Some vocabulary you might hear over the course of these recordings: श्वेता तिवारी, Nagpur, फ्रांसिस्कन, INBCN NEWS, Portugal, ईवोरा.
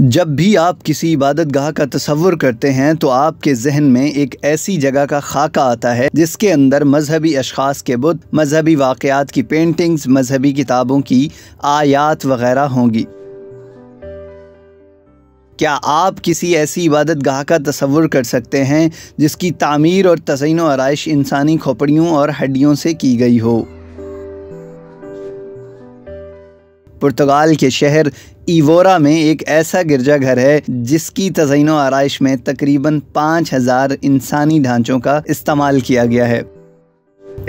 जब भी आप किसी इबादत गाह का तस्वुर करते हैं तो आपके जहन में एक ऐसी जगह का खाका आता है जिसके अंदर मजहबी अशखास के बुत, मजहबी वाक़यात की पेंटिंग्स, मजहबी किताबों की आयात वग़ैरह होंगी। क्या आप किसी ऐसी इबादत गाह का तस्वुर कर सकते हैं जिसकी तामीर और तज़यीन व आराइश इंसानी खोपड़ियों और हड्डियों से की गई हो? पुर्तगाल के शहर ईवोरा में एक ऐसा गिरजाघर है जिसकी तज़यीन व आराइश में तकरीबन 5000 इंसानी ढांचों का इस्तेमाल किया गया है।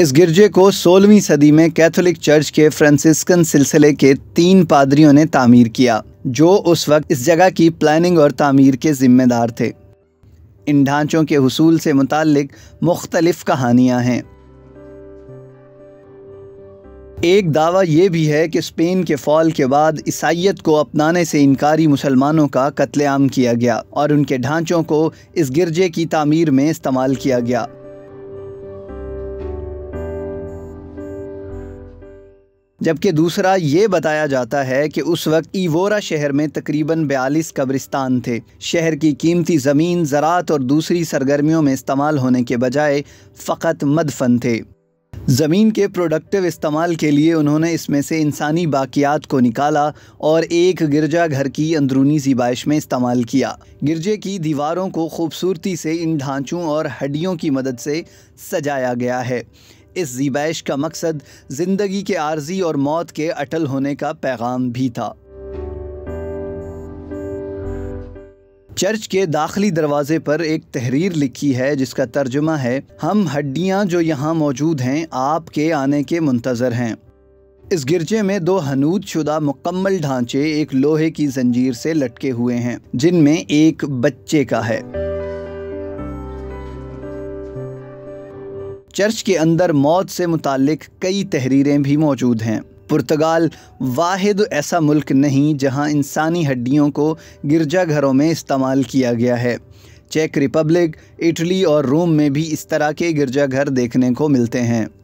इस गिरजे को 16वीं सदी में कैथोलिक चर्च के फ्रांसिस्कन सिलसिले के 3 पादरियों ने तामीर किया, जो उस वक्त इस जगह की प्लानिंग और तामीर के ज़िम्मेदार थे। इन ढांचों के हुसूल से मुताल्लिक मुख्तलिफ़ कहानियाँ हैं। एक दावा यह भी है कि स्पेन के फ़ौल के बाद ईसाईयत को अपनाने से इनकारी मुसलमानों का कत्लेआम किया गया और उनके ढांचों को इस गिरजे की तामीर में इस्तेमाल किया गया। जबकि दूसरा ये बताया जाता है कि उस वक्त ईवोरा शहर में तकरीबन 42 कब्रिस्तान थे। शहर की कीमती ज़मीन ज़राअत और दूसरी सरगर्मियों में इस्तेमाल होने के बजाय फ़कत मदफन थे। ज़मीन के प्रोडक्टिव इस्तेमाल के लिए उन्होंने इसमें से इंसानी बाक़ियात को निकाला और एक गिरजा घर की अंदरूनी ज़ीबाइश में इस्तेमाल किया। गिरजे की दीवारों को खूबसूरती से इन ढांचों और हड्डियों की मदद से सजाया गया है। इस ज़ीबाइश का मकसद ज़िंदगी के आर्जी और मौत के अटल होने का पैगाम भी था। चर्च के दाखिली दरवाजे पर एक तहरीर लिखी है जिसका तर्जुमा है, हम हड्डियां जो यहाँ मौजूद हैं आपके आने के मुंतज़र हैं। इस गिरजे में 2 हनूद शुदा मुकम्मल ढांचे एक लोहे की जंजीर से लटके हुए हैं, जिनमें एक बच्चे का है। चर्च के अंदर मौत से मुताल्लिक कई तहरीरें भी मौजूद हैं। पुर्तगाल वाहिद ऐसा मुल्क नहीं जहां इंसानी हड्डियों को गिरजाघरों में इस्तेमाल किया गया है। चेक रिपब्लिक, इटली और रोम में भी इस तरह के गिरजाघर देखने को मिलते हैं।